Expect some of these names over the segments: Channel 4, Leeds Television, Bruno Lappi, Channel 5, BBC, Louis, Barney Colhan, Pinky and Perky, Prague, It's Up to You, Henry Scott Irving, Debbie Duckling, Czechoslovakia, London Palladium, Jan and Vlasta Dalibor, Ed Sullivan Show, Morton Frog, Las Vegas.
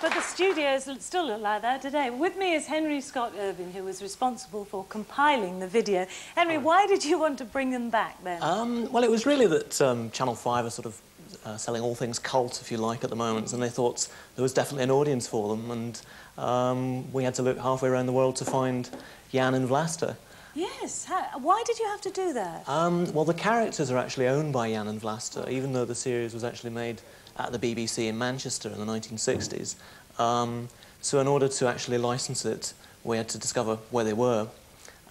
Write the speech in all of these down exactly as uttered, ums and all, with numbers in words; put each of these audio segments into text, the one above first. But the studios still look like that today. With me is Henry Scott Irving, who was responsible for compiling the video. Henry, why did you want to bring them back then? Um, well, it was really that um, Channel five are sort of uh, selling all things cult, if you like, at the moment, and they thought there was definitely an audience for them, and um, we had to look halfway around the world to find Jan and Vlasta. Yes. How, why did you have to do that? Um, well, the characters are actually owned by Jan and Vlasta, even though the series was actually made at the B B C in Manchester in the nineteen sixties. Um, so in order to actually license it, we had to discover where they were.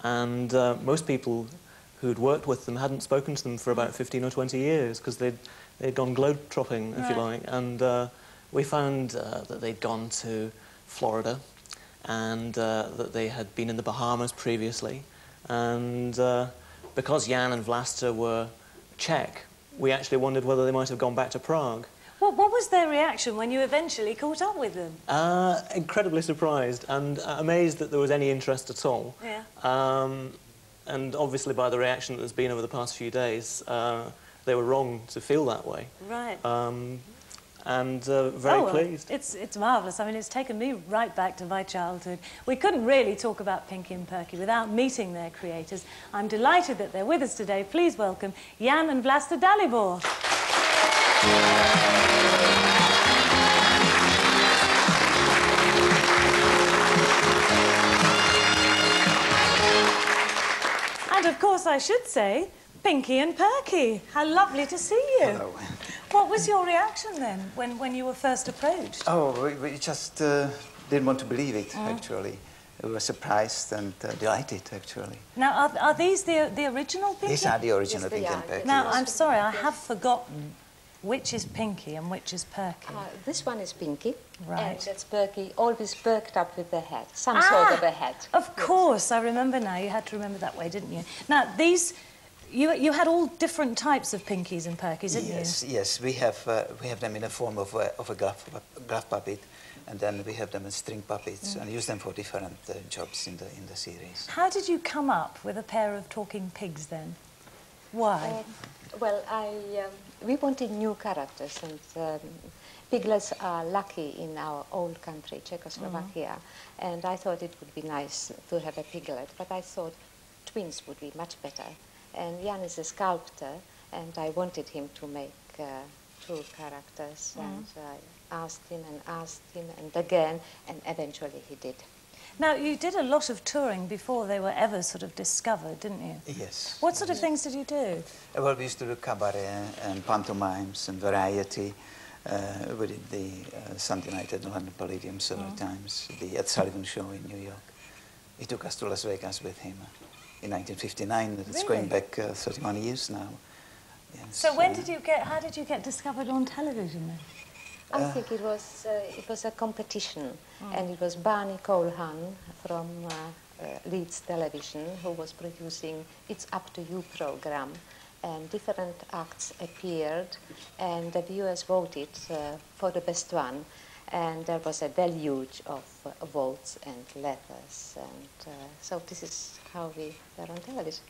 And uh, most people who'd worked with them hadn't spoken to them for about fifteen or twenty years, because they'd, they'd gone globe-trotting, if right. you like. And uh, we found uh, that they'd gone to Florida, and uh, that they had been in the Bahamas previously. And uh, because Jan and Vlasta were Czech, we actually wondered whether they might have gone back to Prague. Well, what was their reaction when you eventually caught up with them? Uh, incredibly surprised and uh, amazed that there was any interest at all. Yeah. Um, and obviously by the reaction that there's been over the past few days, uh, they were wrong to feel that way. Right. Um, and uh, very oh, well, pleased. It's, it's marvellous. I mean, it's taken me right back to my childhood. We couldn't really talk about Pinky and Perky without meeting their creators. I'm delighted that they're with us today. Please welcome Jan and Vlasta Dalibor. And, of course, I should say, Pinky and Perky. How lovely to see you. Hello. What was your reaction, then, when, when you were first approached? Oh, we, we just uh, didn't want to believe it, mm. actually. We were surprised and uh, delighted, actually. Now, are, are these the, the original Pinky? These are the original yes, Pinky and Perky. Now, yes. I'm sorry, I have forgotten which is Pinky and which is Perky. Uh, this one is Pinky. Right. And that's Perky, always perked up with the hat, some ah, sort of a hat. Of yes. course, I remember now. You had to remember that way, didn't you? Now, these, you, you had all different types of Pinkies and Perkies, didn't yes, you? Yes, yes. We have, uh, we have them in the form of, uh, of a graph, graph puppet, and then we have them as string puppets, mm. and use them for different uh, jobs in the, in the series. How did you come up with a pair of talking pigs, then? Why? Uh, well, I, um, we wanted new characters, and um, piglets are lucky in our old country, Czechoslovakia, mm-hmm. and I thought it would be nice to have a piglet, but I thought twins would be much better. And Jan is a sculptor, and I wanted him to make uh, two characters, mm-hmm. and I asked him and asked him and again, and eventually he did. Now, you did a lot of touring before they were ever sort of discovered, didn't you? Yes. What sort of things did you do? Uh, well, we used to do cabaret and pantomimes and variety. Uh, we did the uh, Sunday night at the London Palladium several oh. times, the Ed Sullivan Show in New York. He took us to Las Vegas with him in nineteen fifty-nine. It's really? Going back uh, thirty-one years now. Yes. So when uh, did you get, how did you get discovered on television then? I uh, think it was, uh, it was a competition, oh. and it was Barney Colhan from uh, uh, Leeds Television who was producing It's Up to You program, and different acts appeared, and the viewers voted uh, for the best one, and there was a deluge of uh, votes and letters, and uh, so this is how we were on television.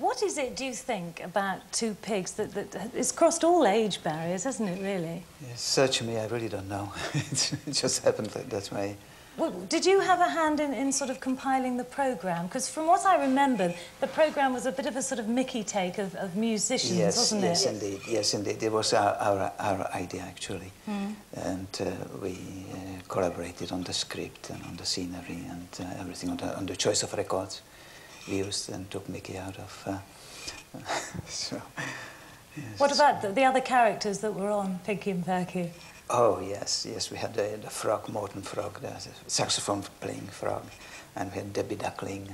What is it, do you think, about two pigs that, that it's crossed all age barriers, hasn't it, really? Yes, search me, I really don't know. It just happened that way. Well, did you have a hand in, in sort of compiling the programme? Because from what I remember, the programme was a bit of a sort of Mickey take of, of musicians, yes, wasn't yes, it? Yes, indeed. Yes, indeed. It was our, our, our idea, actually. Mm. And uh, we uh, collaborated on the script and on the scenery and uh, everything, on the, on the choice of records. We used and took Mickey out of. Uh, so, yes. What about the, the other characters that were on Pinky and Perky? Oh, yes, yes. We had the, the frog, Morton Frog, the saxophone-playing frog, and we had Debbie Duckling.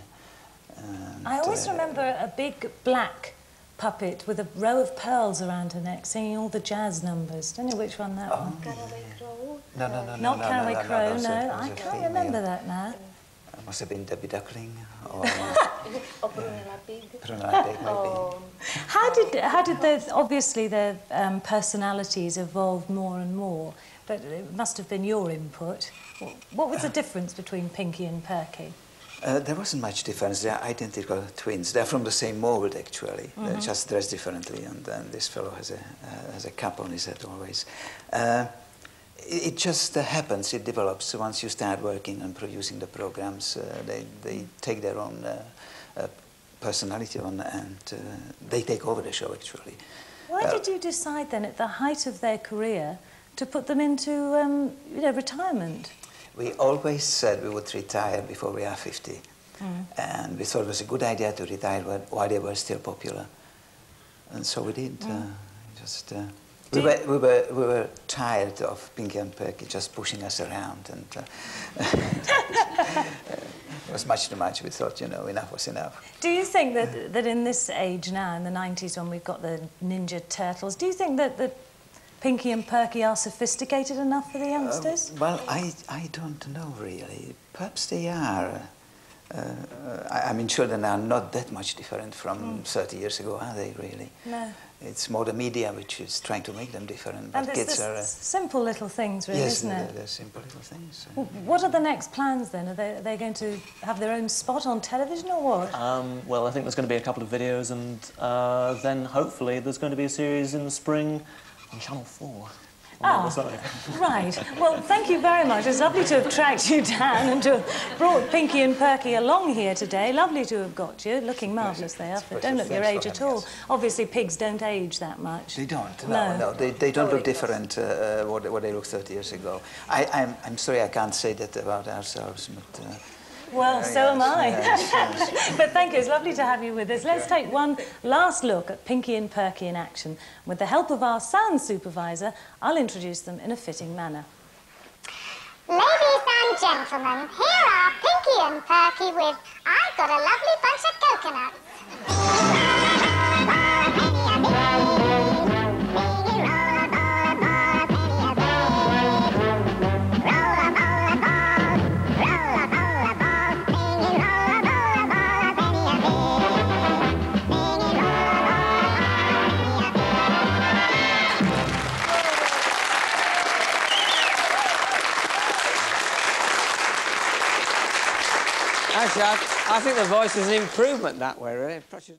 And, I always uh, remember a big black puppet with a row of pearls around her neck singing all the jazz numbers. Don't know which one that oh, one. Yeah. No, no, no, no. Not no, Caraway no, no, Crow, no. no. I can't remember yeah. that now. It must have been Debbie Duckling or... or Bruno Lappi. Bruno Lappi, maybe. How did, how did those, obviously their um, personalities evolve more and more, but it must have been your input. What was the difference between Pinky and Perky? Uh, there wasn't much difference. They're identical twins. They're from the same mould, actually. Mm-hmm. They're just dressed differently, and, and this fellow has a, uh, has a cap on his head always. Uh, It just uh, happens, it develops. Once you start working and producing the programs, uh, they, they take their own uh, uh, personality on and uh, they take over the show, actually. Why uh, did you decide then, at the height of their career, to put them into um, you know, retirement? We always said we would retire before we are fifty. Mm. And we thought it was a good idea to retire while they were still popular. And so we did. Mm. Uh, just. Uh, We were, we, were, we were tired of Pinky and Perky just pushing us around, and uh, it was much too much. We thought, you know, enough was enough. Do you think that, that in this age now, in the nineties, when we've got the Ninja Turtles, do you think that, that Pinky and Perky are sophisticated enough for the youngsters? Uh, well, I, I don't know, really. Perhaps they are. Uh, I, I mean, children are not that much different from mm. thirty years ago, are they, really? No. It's more the media which is trying to make them different. But and kids are... Uh, simple little things, really, yes, isn't it? Yes, they're simple little things. Well, what are the next plans, then? Are they, are they going to have their own spot on television, or what? Um, well, I think there's going to be a couple of videos, and uh, then, hopefully, there's going to be a series in the spring on Channel four. Ah, right. Well, thank you very much. It's lovely to have tracked you down and to have brought Pinky and Perky along here today. Lovely to have got you. Looking marvellous they are. They don't look your age at all. Us. Obviously, pigs don't age that much. They don't. No, no, no. They, they don't look different uh, what, what they looked thirty years ago. I, I'm, I'm sorry I can't say that about ourselves, but... Uh, Well, so am I. Yes, yes. But thank you, it's lovely to have you with us. Let's take one last look at Pinky and Perky in action. With the help of our sound supervisor, I'll introduce them in a fitting manner. Ladies and gentlemen, here are Pinky and Perky with I've Got a Lovely Bunch of Coconuts. Actually, I, I think the voice is an improvement that way, really.